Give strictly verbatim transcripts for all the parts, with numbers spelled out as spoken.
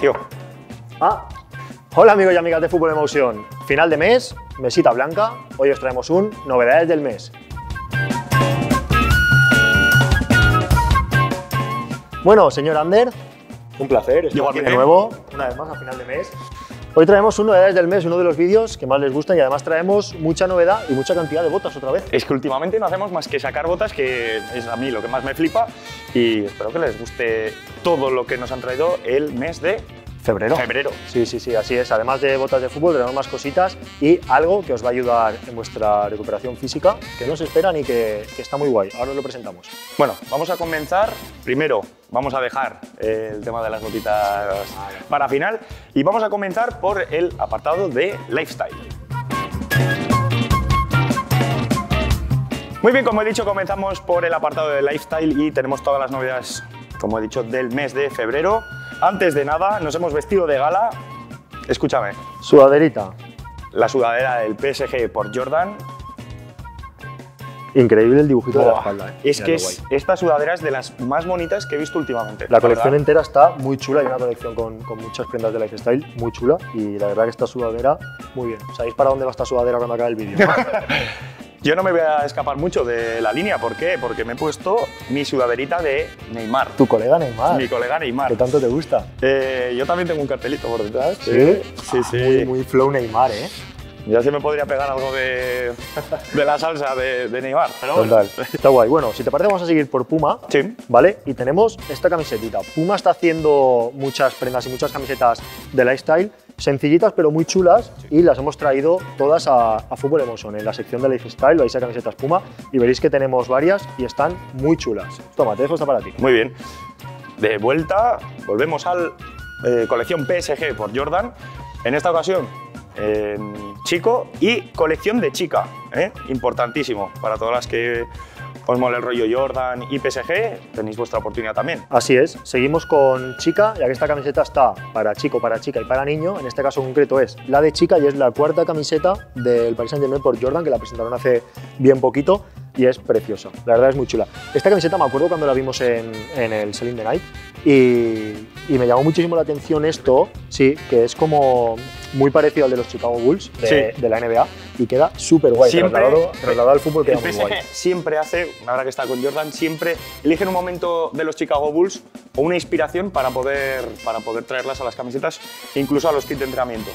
Tío. Ah. Hola amigos y amigas de Fútbol Emotion. Final de mes, mesita blanca. Hoy os traemos un Novedades del Mes. Bueno, señor Ander, un placer. Llego aquí de nuevo, una vez más, a final de mes. Hoy traemos un Novedades del Mes, uno de los vídeos que más les gustan, y además traemos mucha novedad y mucha cantidad de botas otra vez. Es que últimamente no hacemos más que sacar botas, que es a mí lo que más me flipa, y espero que les guste todo lo que nos han traído el mes de febrero. Febrero. Sí, sí, sí, así es. Además de botas de fútbol, tenemos más cositas y algo que os va a ayudar en vuestra recuperación física, que no se esperan y que, que está muy guay. Ahora os lo presentamos. Bueno, vamos a comenzar. Primero, vamos a dejar el tema de las botitas para final y vamos a comenzar por el apartado de lifestyle. Muy bien, como he dicho, comenzamos por el apartado de lifestyle y tenemos todas las novedades, como he dicho, del mes de febrero. Antes de nada, nos hemos vestido de gala. Escúchame. Sudaderita. La sudadera del P S G por Jordan. Increíble el dibujito oh, de la espalda. Eh. Es Mira que es, esta sudadera es de las más bonitas que he visto últimamente. La, la colección verdad. entera está muy chula. Hay una colección con, con muchas prendas de lifestyle muy chula. Y la verdad que esta sudadera, muy bien. ¿Sabéis para dónde va esta sudadera cuando acabe el vídeo? Yo no me voy a escapar mucho de la línea. ¿Por qué? Porque me he puesto mi sudaderita de Neymar. ¿Tu colega Neymar? Mi colega Neymar. ¿Qué tanto te gusta? Eh, yo también tengo un cartelito por detrás. ¿Sí? Eh, sí, ah, sí. Muy, muy flow Neymar, ¿eh? Ya se me podría pegar algo de, de la salsa de, de Neymar, pero bueno. Total. Está guay. Bueno, si te parece vamos a seguir por Puma, sí. ¿Vale? Y tenemos esta camisetita. Puma está haciendo muchas prendas y muchas camisetas de lifestyle, sencillitas pero muy chulas, sí. Y las hemos traído todas a, a Fútbol Emotion. En la sección de lifestyle vais a camisetas Puma y veréis que tenemos varias y están muy chulas. Toma, te dejo esta para ti. Muy bien. De vuelta, volvemos al eh, colección P S G por Jordan. En esta ocasión, Eh, chico y colección de chica, ¿eh? Importantísimo para todas las que os mola el rollo Jordan y P S G, tenéis vuestra oportunidad también. Así es, seguimos con chica, ya que esta camiseta está para chico, para chica y para niño. En este caso concreto es la de chica y es la cuarta camiseta del Paris Saint-Germain por Jordan, que la presentaron hace bien poquito y es preciosa, la verdad es muy chula. Esta camiseta me acuerdo cuando la vimos en, en el selling de Nike y, y me llamó muchísimo la atención esto, sí, que es como muy parecido al de los Chicago Bulls de, sí. de la N B A y queda súper guay. Siempre, trasladado, trasladado al fútbol queda el muy P S G guay. Siempre hace, ahora que está con Jordan, siempre eligen un momento de los Chicago Bulls o una inspiración para poder, para poder traerlas a las camisetas, incluso a los kits de entrenamiento.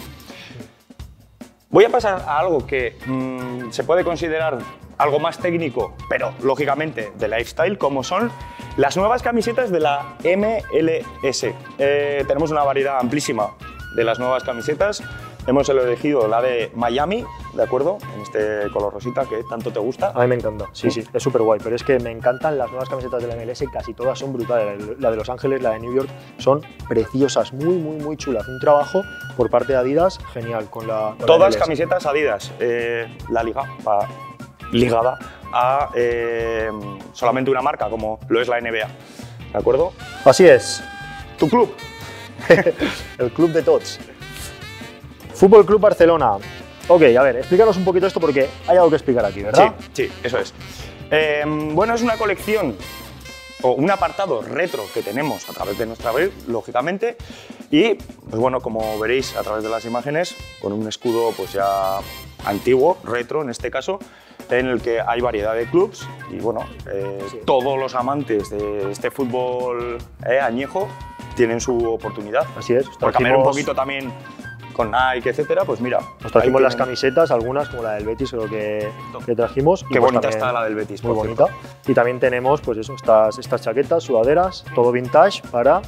Voy a pasar a algo que mmm, se puede considerar algo más técnico, pero lógicamente de lifestyle, como son las nuevas camisetas de la M L S. Eh, tenemos una variedad amplísima de las nuevas camisetas. Hemos elegido la de Miami, ¿de acuerdo? En este color rosita que tanto te gusta. A mí me encanta, sí, sí, sí es súper guay. Pero es que me encantan las nuevas camisetas de la M L S, casi todas son brutales. La de Los Ángeles, la de New York, son preciosas, muy, muy, muy chulas. Un trabajo por parte de Adidas, genial. Con la, con todas la camisetas Adidas. Eh, la Liga, va ligada a eh, solamente una marca, como lo es la N B A, ¿de acuerdo? Así es. Tu club. El club de tots. Fútbol Club Barcelona. Ok, a ver, explícanos un poquito esto porque hay algo que explicar aquí, ¿verdad? Sí, sí, eso es. Eh, bueno, es una colección o un apartado retro que tenemos a través de nuestra web, lógicamente, y, pues bueno, como veréis a través de las imágenes, con un escudo pues ya antiguo, retro en este caso, en el que hay variedad de clubs y, bueno, eh, sí. todos los amantes de este fútbol eh, añejo tienen su oportunidad. Así es. Por cambiar un poquito también con Nike, etcétera, pues mira. Nos trajimos las camisetas, algunas como la del Betis, creo que, que trajimos. Qué bonita está la del Betis, muy bonita. Y también tenemos pues eso, estas, estas chaquetas, sudaderas, todo vintage para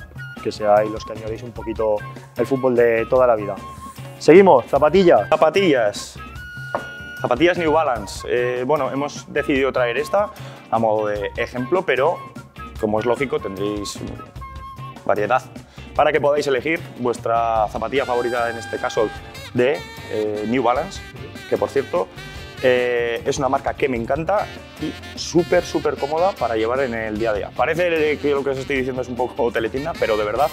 que seáis los que añoréis un poquito el fútbol de toda la vida. Seguimos, zapatillas. Zapatillas. Zapatillas New Balance. Eh, bueno, hemos decidido traer esta a modo de ejemplo, pero como es lógico tendréis variedad para que podáis elegir vuestra zapatilla favorita, en este caso de eh, New Balance, que por cierto eh, es una marca que me encanta y súper súper cómoda para llevar en el día a día. Parece que lo que os estoy diciendo es un poco teletienda, pero de verdad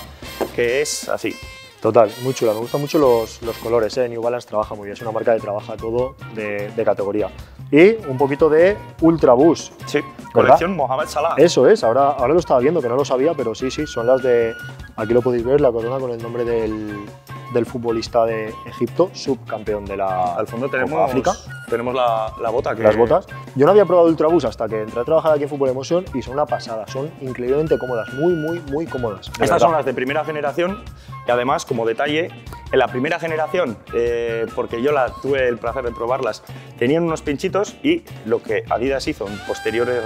que es así. Total, muy chula, me gustan mucho los, los colores, ¿eh? New Balance trabaja muy bien, es una marca que trabaja todo de, de categoría. Y un poquito de Ultra Boost. Sí, colección Mohamed Salah. Eso es, ahora, ahora lo estaba viendo, que no lo sabía, pero sí, sí, son las de, aquí lo podéis ver, la corona con el nombre del, del futbolista de Egipto, subcampeón de la Al fondo tenemos, Copa África. Tenemos la, la bota. Que... Las botas. Yo no había probado Ultra Boost hasta que entré a trabajar aquí en Fútbol Emotion y son una pasada, son increíblemente cómodas, muy, muy, muy cómodas. Estas verdad. son las de primera generación y además, como detalle, en la primera generación, eh, porque yo la tuve el placer de probarlas, tenían unos pinchitos y lo que Adidas hizo en posteriores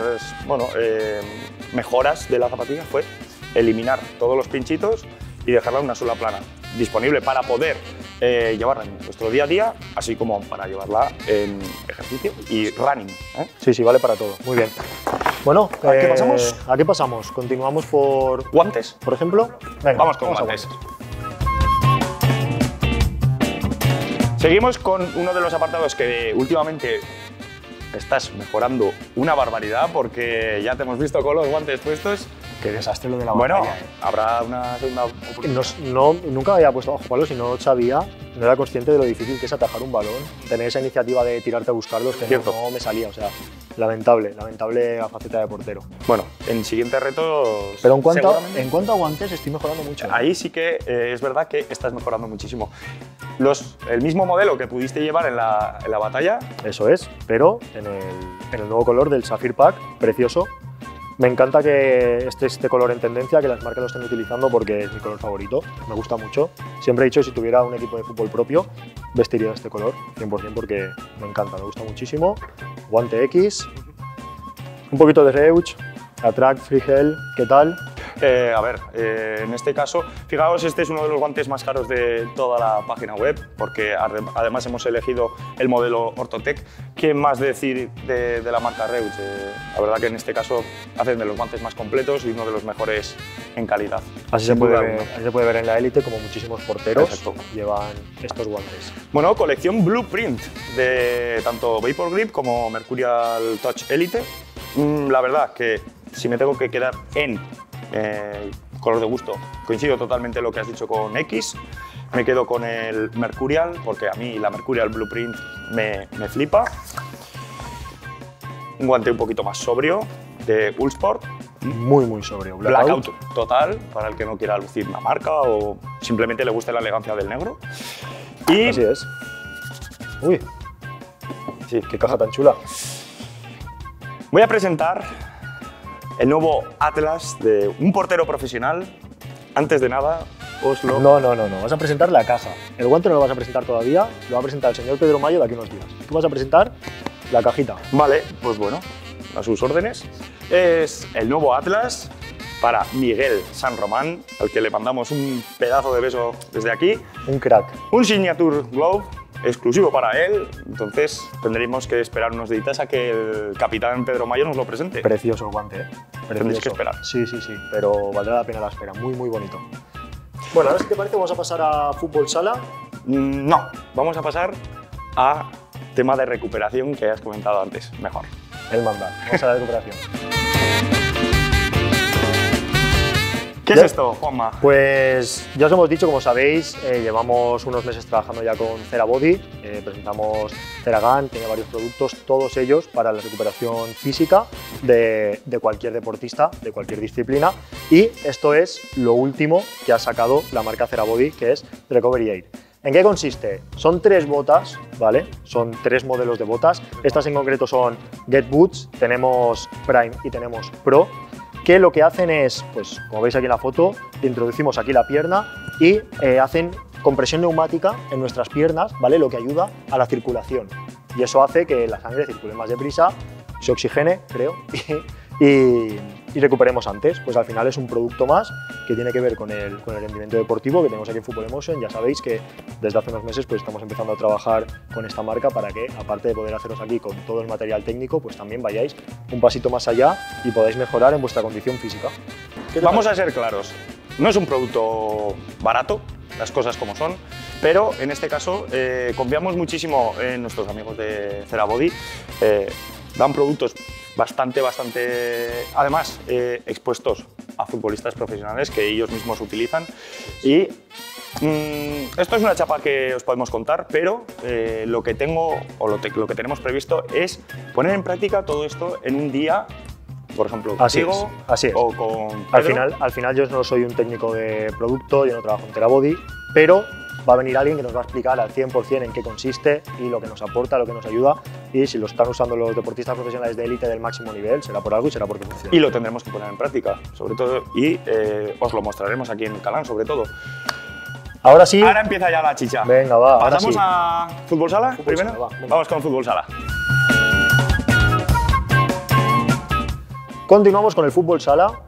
bueno, eh, mejoras de la zapatilla fue eliminar todos los pinchitos y dejarla una sola plana, disponible para poder eh, llevarla en nuestro día a día, así como para llevarla en ejercicio y running. ¿eh? Sí, sí, vale para todo. Muy bien. Bueno, ¿a qué eh, pasamos? ¿A qué pasamos? Continuamos por... ¿Guantes? Por ejemplo. Venga, vamos con vamos guantes. Seguimos con uno de los apartados que últimamente estás mejorando una barbaridad, porque ya te hemos visto con los guantes puestos. Qué desastre lo de la bueno, batalla. Bueno, habrá una segunda oportunidad. No, no, nunca había puesto bajo palos y no sabía, no era consciente de lo difícil que es atajar un balón. Tener esa iniciativa de tirarte a buscarlos que no, no me salía, o sea, lamentable, lamentable la faceta de portero. Bueno, en siguientes retos… Pero en cuanto, en cuanto a guantes estoy mejorando mucho. Ahí sí que eh, es verdad que estás mejorando muchísimo. Los, el mismo modelo que pudiste llevar en la, en la batalla. Eso es, pero en el, en el nuevo color del Sapphire Pack, precioso. Me encanta que esté este color en tendencia, que las marcas lo estén utilizando porque es mi color favorito, me gusta mucho. Siempre he dicho que si tuviera un equipo de fútbol propio, vestiría este color cien por cien porque me encanta, me gusta muchísimo. Guante X, un poquito de Reusch, Attract, Free Gel, ¿qué tal? Eh, a ver, eh, en este caso, fijaos, este es uno de los guantes más caros de toda la página web, porque además hemos elegido el modelo Ortotec. ¿Qué más decir de, de la marca Reusch? Eh, la verdad que en este caso hacen de los guantes más completos y uno de los mejores en calidad. Así, se puede, ver, así se puede ver en la élite, como muchísimos porteros Exacto. llevan estos guantes. Bueno, colección Blueprint de tanto Vapor Grip como Mercurial Touch Elite. Mm, la verdad que si me tengo que quedar en... Eh, color de gusto. Coincido totalmente lo que has dicho con X. Me quedo con el Mercurial, porque a mí la Mercurial Blueprint me, me flipa. Un guante un poquito más sobrio, de Uhlsport. Muy, muy sobrio. Blackout. Blackout total, para el que no quiera lucir una marca o simplemente le guste la elegancia del negro. Y... Así es. Uy, sí, qué caja tan chula. Voy a presentar... el nuevo Atlas de un portero profesional. Antes de nada, os lo... No, no, no, no. Vas a presentar la caja. El guante no lo vas a presentar todavía. Lo va a presentar el señor Pedro Mayo de aquí unos días. Tú vas a presentar la cajita. Vale, pues bueno, a sus órdenes. Es el nuevo Atlas para Miguel San Román, al que le mandamos un pedazo de beso desde aquí. Un crack. Un Signature Glove exclusivo para él, entonces tendremos que esperar unos días a que el capitán Pedro Mayo nos lo presente. Precioso el guante, ¿eh? Tendréis que esperar. Sí, sí, sí, pero valdrá la pena la espera, muy, muy bonito. Bueno, ahora si te parece, vamos a pasar a fútbol sala. No, vamos a pasar a tema de recuperación que has comentado antes, mejor. El mandar, vamos a la recuperación. ¿Qué es esto, Juanma? Pues ya os hemos dicho, como sabéis, eh, llevamos unos meses trabajando ya con Therabody, eh, presentamos Theragun, tiene varios productos, todos ellos para la recuperación física de, de cualquier deportista, de cualquier disciplina, y esto es lo último que ha sacado la marca Therabody, que es Recovery Aid. ¿En qué consiste? Son tres botas, ¿vale? Son tres modelos de botas, estas en concreto son Get Boots, tenemos Prime y tenemos Pro, que lo que hacen es, pues como veis aquí en la foto, introducimos aquí la pierna y eh, hacen compresión neumática en nuestras piernas, ¿vale? Lo que ayuda a la circulación y eso hace que la sangre circule más deprisa, se oxigene, creo, y, y, y recuperemos antes. Pues al final es un producto más que tiene que ver con el, con el rendimiento deportivo que tenemos aquí en Fútbol Emotion. Ya sabéis que desde hace unos meses pues estamos empezando a trabajar con esta marca para que, aparte de poder haceros aquí con todo el material técnico, pues también vayáis un pasito más allá y podáis mejorar en vuestra condición física. Vamos a ser claros, no es un producto barato, las cosas como son, pero en este caso eh, confiamos muchísimo en nuestros amigos de Therabody. Eh, dan productos bastante, bastante, además, eh, expuestos a futbolistas profesionales que ellos mismos utilizan. Y mm, esto es una chapa que os podemos contar, pero eh, lo que tengo o lo, te, lo que tenemos previsto es poner en práctica todo esto en un día por ejemplo, contigo así es. o con Pedro. Al final, al final yo no soy un técnico de producto, yo no trabajo en Therabody, pero va a venir alguien que nos va a explicar al cien por cien en qué consiste y lo que nos aporta, lo que nos ayuda, y si lo están usando los deportistas profesionales de élite del máximo nivel, será por algo y será porque funciona. Y lo tendremos que poner en práctica, sobre todo, y eh, os lo mostraremos aquí en el canal, sobre todo. Ahora sí. Ahora empieza ya la chicha. Venga, va. ¿Pasamos ahora sí. a fútbol sala fútbol primero? Sala, va, Vamos con fútbol sala. Continuamos con el fútbol sala,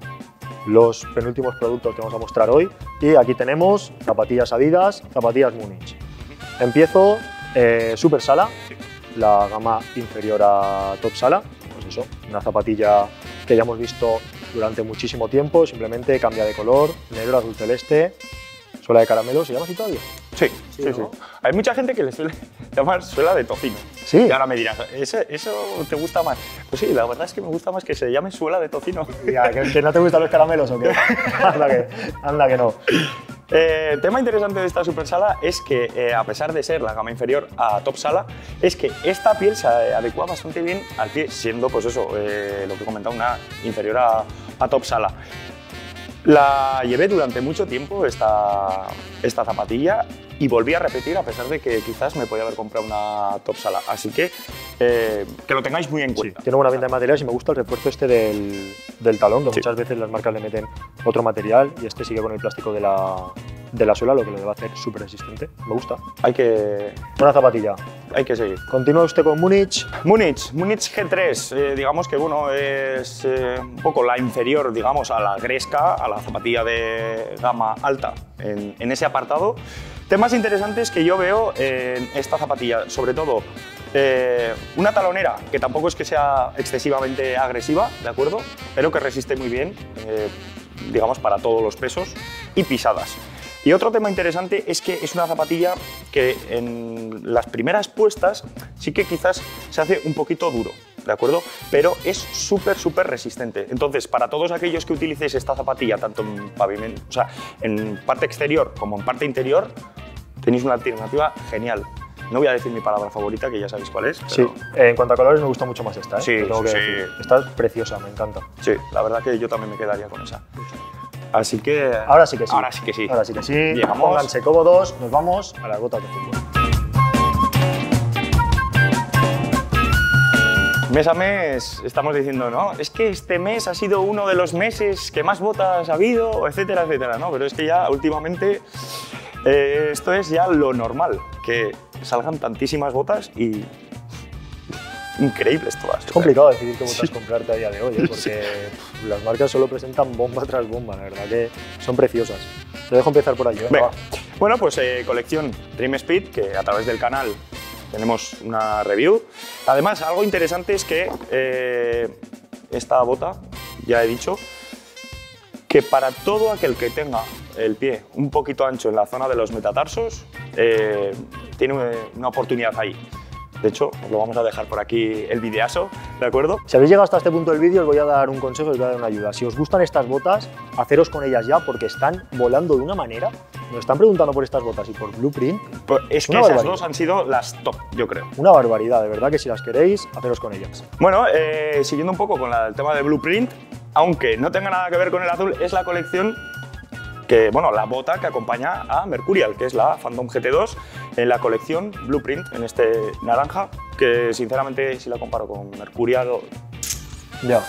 los penúltimos productos que vamos a mostrar hoy, y aquí tenemos zapatillas Adidas, zapatillas Múnich. Empiezo eh, Super Sala, sí. la gama inferior a Top Sala, pues eso, una zapatilla que ya hemos visto durante muchísimo tiempo, simplemente cambia de color, negro, azul celeste, suela de caramelo, ¿se llama así todavía? Sí, sí, sí, ¿no? sí. Hay mucha gente que le suele llamar suela de tocino. Sí. Y ahora me dirás, ¿eso, ¿eso te gusta más? Pues sí, la verdad es que me gusta más que se llame suela de tocino. Ya, ¿que, ¿que no te gustan los caramelos o qué? anda, que, anda que no. Eh, tema interesante de esta Super Sala es que, eh, a pesar de ser la gama inferior a Top Sala, es que esta piel se adecua bastante bien al pie, siendo, pues eso, eh, lo que he comentado, una inferior a, a Top Sala. La llevé durante mucho tiempo esta, esta zapatilla y volví a repetir a pesar de que quizás me podía haber comprado una Top Sala. Así que eh, que lo tengáis muy en cuenta. Sí, tiene buena venta de materiales y me gusta el refuerzo este del, del talón, que sí. muchas veces las marcas le meten otro material y este sigue con el plástico de la, de la suela, lo que le va a hacer súper resistente. Me gusta. Hay que... Buena zapatilla. Hay que seguir. Continúa usted con Múnich. Múnich, Múnich G tres, eh, digamos que bueno, es eh, un poco la inferior, digamos, a la Gresca, a la zapatilla de gama alta en, en ese apartado. Temas interesantes que yo veo en esta zapatilla, sobre todo eh, una talonera que tampoco es que sea excesivamente agresiva, ¿de acuerdo? Pero que resiste muy bien, eh, digamos, para todos los pesos y pisadas. Y otro tema interesante es que es una zapatilla que en las primeras puestas sí que quizás se hace un poquito duro, ¿de acuerdo? Pero es súper, súper resistente. Entonces, para todos aquellos que utilicéis esta zapatilla, tanto en pavimento, o sea, en parte exterior como en parte interior, tenéis una alternativa genial. No voy a decir mi palabra favorita, que ya sabéis cuál es. Pero... Sí, eh, en cuanto a colores me gusta mucho más esta, ¿eh? Sí, tengo que sí. decir. Esta es preciosa, me encanta. Sí, la verdad que yo también me quedaría con esa. Así que ahora sí que sí. Ahora sí que sí. Ahora sí que sí. Llegamos. Pónganse cómodos, nos vamos a las gotas de fútbol. Mes a mes estamos diciendo, ¿no? Es que este mes ha sido uno de los meses que más botas ha habido, etcétera, etcétera, ¿no? Pero es que ya últimamente eh, esto es ya lo normal, que salgan tantísimas botas y increíbles todas. Es complicado decidir qué botas sí. comprarte a día de hoy, ¿eh? Porque sí. las marcas solo presentan bomba tras bomba, la verdad que son preciosas. Te dejo empezar por allí. ¿eh? Venga. Bueno, pues eh, colección Dream Speed, que a través del canal tenemos una review. Además, algo interesante es que eh, esta bota, ya he dicho, que para todo aquel que tenga el pie un poquito ancho en la zona de los metatarsos, eh, tiene una oportunidad ahí. De hecho, os lo vamos a dejar por aquí el videazo, ¿de acuerdo? Si habéis llegado hasta este punto del vídeo, os voy a dar un consejo, os voy a dar una ayuda. Si os gustan estas botas, haceros con ellas ya, porque están volando de una manera. Nos están preguntando por estas botas y por Blueprint. Pues es que esas dos han sido las top, yo creo. Una barbaridad, de verdad, que si las queréis, haceros con ellas. Bueno, eh, siguiendo un poco con la, el tema de Blueprint, aunque no tenga nada que ver con el azul, es la colección... que, bueno, la bota que acompaña a Mercurial, que es la Phantom G T dos, en la colección Blueprint, en este naranja, que sinceramente si la comparo con Mercurial ya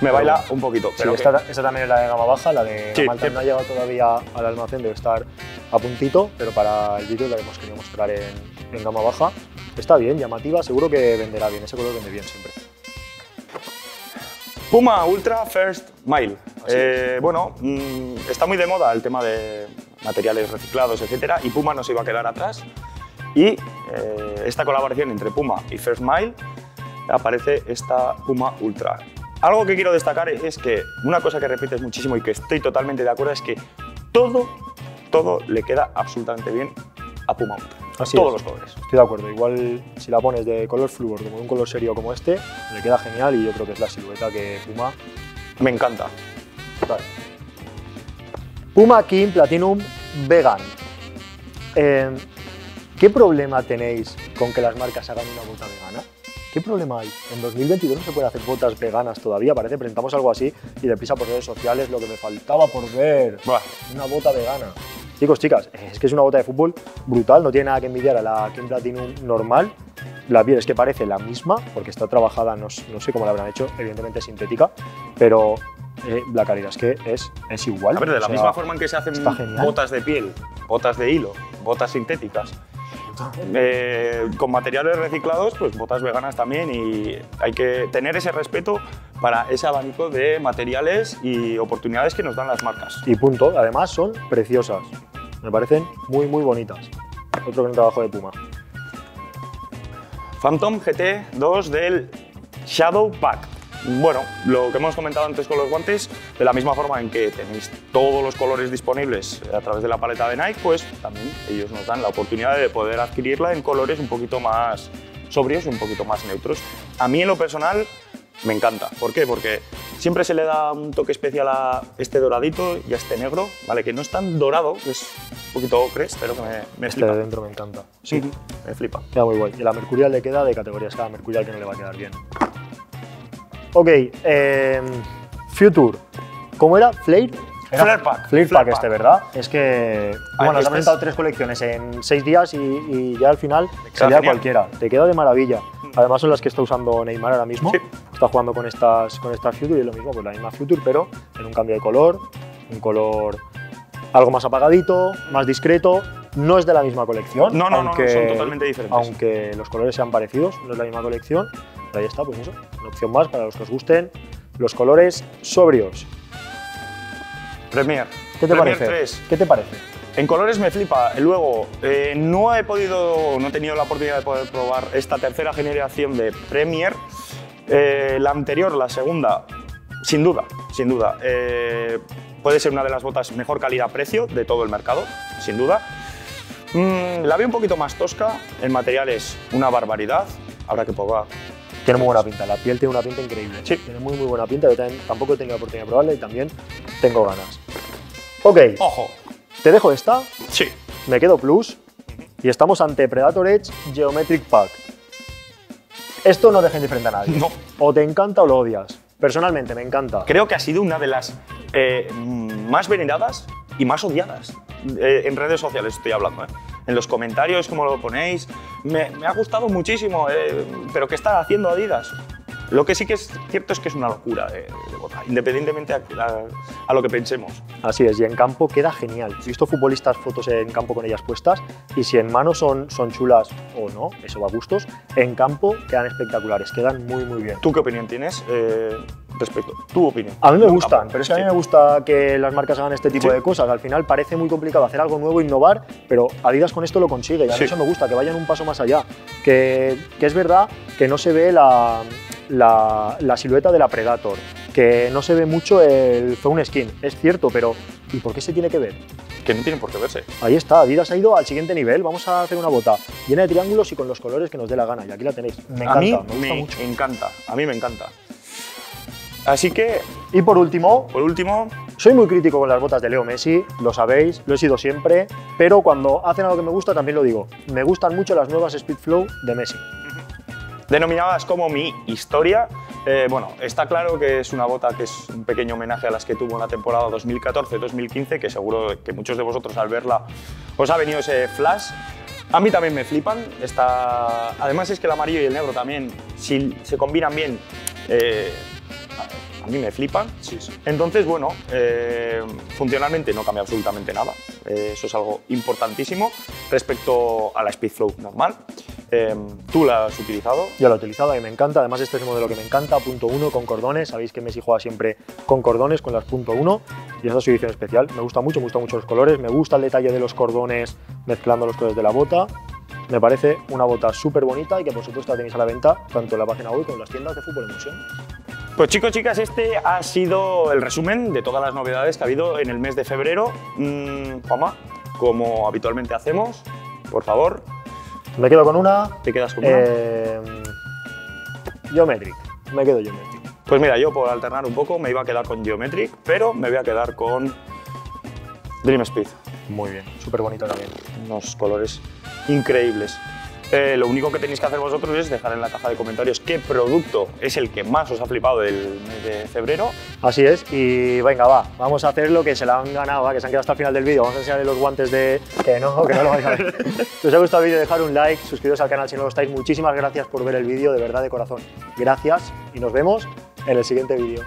me baila un poquito. Pero sí, esta, esta también es la de gama baja, la de sí, gama alta sí. no ha llegado todavía al almacén, debe estar a puntito, pero para el vídeo la hemos querido mostrar en, en gama baja. Está bien, llamativa, seguro que venderá bien, ese color vende bien siempre. Puma Ultra First Mile. Eh, bueno, mmm, está muy de moda el tema de materiales reciclados, etcétera, y Puma no se iba a quedar atrás. Y eh, esta colaboración entre Puma y First Mile aparece esta Puma Ultra. Algo que quiero destacar es que una cosa que repites muchísimo y que estoy totalmente de acuerdo es que todo, todo le queda absolutamente bien a Puma Ultra. Así todos es. los colores. Estoy de acuerdo. Igual si la pones de color flúor, como un color serio como este, le queda genial y yo creo que es la silueta que Puma me encanta. Vale. Puma King Platinum Vegan. Eh, ¿Qué problema tenéis con que las marcas hagan una bota vegana? ¿Qué problema hay? ¿En dos mil veintidós no se puede hacer botas veganas todavía? Parece que presentamos algo así y deprisa por redes sociales lo que me faltaba por ver. Buah. Una bota vegana. Chicos, chicas, es que es una bota de fútbol brutal, no tiene nada que envidiar a la Kim Platinum normal. La piel es que parece la misma, porque está trabajada, no, no sé cómo la habrán hecho, evidentemente sintética, pero eh, la calidad es que es, es igual. A ver, de la sea, misma forma en que se hacen botas de piel, botas de hilo, botas sintéticas, eh, con materiales reciclados, pues botas veganas también, y hay que tener ese respeto para ese abanico de materiales y oportunidades que nos dan las marcas. Y punto. Además son preciosas, me parecen muy muy bonitas. Otro gran trabajo de Puma. Phantom G T dos del Shadow Pack. Bueno, lo que hemos comentado antes con los guantes, de la misma forma en que tenéis todos los colores disponibles a través de la paleta de Nike, pues también ellos nos dan la oportunidad de poder adquirirla en colores un poquito más sobrios, un poquito más neutros. A mí en lo personal me encanta. ¿Por qué? Porque siempre se le da un toque especial a este doradito y a este negro, ¿vale? Que no es tan dorado, es un poquito ocre, pero que me, me este flipa. De dentro me encanta. Sí, me flipa. Queda muy guay. Y la Mercurial le queda de categorías, cada Mercurial que no le va a quedar bien. Ok, eh, Future. ¿Cómo era? Flare. Era Flare Pack. Flare Pack, Pack este, ¿verdad? Es que, ah, bueno, se han presentado tres colecciones en seis días y, y ya al final sería cualquiera. Te queda de maravilla. Además son las que está usando Neymar ahora mismo. Sí. Está jugando con estas, con estas Future y lo mismo, pues la misma Future, pero en un cambio de color, un color algo más apagadito, más discreto. No es de la misma colección. No, no, aunque, no, son totalmente diferentes. Aunque los colores sean parecidos, no es la misma colección. Pero ahí está, pues eso, una opción más para los que os gusten los colores sobrios. Premier. ¿Qué te Premier parece? tres. ¿Qué te parece? En colores me flipa. Luego, eh, no he podido, no he tenido la oportunidad de poder probar esta tercera generación de Premier. Eh, la anterior, la segunda, sin duda, sin duda. Eh, puede ser una de las botas mejor calidad-precio de todo el mercado, sin duda. Mm, la veo un poquito más tosca. El material es una barbaridad. Habrá que probar. Tiene muy buena pinta, la piel tiene una pinta increíble. Sí. Tiene muy muy buena pinta, yo también, tampoco he tenido la oportunidad de probarla y también tengo ganas. Ok. Ojo. Te dejo esta. Sí. Me quedo plus. Y estamos ante Predator Edge Geometric Pack. Esto no deja indiferente a nadie. No. O te encanta o lo odias. Personalmente me encanta. Creo que ha sido una de las eh, más veneradas y más odiadas. Eh, en redes sociales estoy hablando, ¿eh? En los comentarios, como lo ponéis, me, me ha gustado muchísimo, eh, pero ¿qué está haciendo Adidas? Lo que sí que es cierto es que es una locura de, de bota, independientemente a, a, a lo que pensemos. Así es, y en campo queda genial. He visto futbolistas fotos en campo con ellas puestas y si en mano son, son chulas o no, eso va a gustos, en campo quedan espectaculares, quedan muy muy bien. ¿Tú qué opinión tienes? Eh... Respecto, tu opinión. A mí me gustan, pero es que a mí me gusta que las marcas hagan este tipo sí. de cosas. Al final parece muy complicado hacer algo nuevo, innovar, pero Adidas con esto lo consigue y a mí sí. eso me gusta, que vayan un paso más allá. Que, que es verdad que no se ve la, la, la silueta de la Predator, que no se ve mucho el Zone Skin, es cierto, pero ¿y por qué se tiene que ver? Que no tienen por qué verse. Ahí está, Adidas ha ido al siguiente nivel, vamos a hacer una bota llena de triángulos y con los colores que nos dé la gana y aquí la tenéis. Me encanta, a mí me gusta me mucho. encanta, a mí me encanta. Así que, y por último, por último, soy muy crítico con las botas de Leo Messi, lo sabéis, lo he sido siempre, pero cuando hacen algo que me gusta también lo digo. Me gustan mucho las nuevas Speedflow de Messi. Denominadas como Mi Historia, eh, bueno, está claro que es una bota que es un pequeño homenaje a las que tuvo en la temporada dos mil catorce dos mil quince, que seguro que muchos de vosotros al verla os ha venido ese flash. A mí también me flipan, está... además es que el amarillo y el negro también, si se combinan bien, eh, a mí me flipan. Sí, sí. Entonces, bueno, eh, funcionalmente no cambia absolutamente nada. Eh, eso es algo importantísimo respecto a la Speedflow normal. Eh, ¿Tú la has utilizado? Yo la he utilizado y me encanta. Además, este es un modelo que me encanta. Punto uno con cordones. Sabéis que Messi juega siempre con cordones, con las punto uno. Y esta es su edición especial. Me gusta mucho, me gustan mucho los colores. Me gusta el detalle de los cordones mezclando los colores de la bota. Me parece una bota súper bonita y que, por supuesto, la tenéis a la venta tanto en la página web como en las tiendas de Fútbol Emotion. Pues chicos, chicas, este ha sido el resumen de todas las novedades que ha habido en el mes de febrero. Mm, Juanma, como habitualmente hacemos, por favor. Me quedo con una. ¿Te quedas con eh, una? Geometric. Me quedo Geometric. Pues mira, yo por alternar un poco me iba a quedar con Geometric, pero me voy a quedar con Dream Speed. Muy bien, súper bonito también. Unos colores increíbles. Eh, lo único que tenéis que hacer vosotros es dejar en la caja de comentarios qué producto es el que más os ha flipado del mes de febrero. Así es, y venga, va, vamos a hacer lo que se la han ganado, ¿va? Que se han quedado hasta el final del vídeo. Vamos a enseñarles los guantes de... que no, que no lo vais a ver. Si os ha gustado el vídeo, dejad un like, suscribiros al canal si no lo estáis. Muchísimas gracias por ver el vídeo, de verdad, de corazón. Gracias y nos vemos en el siguiente vídeo.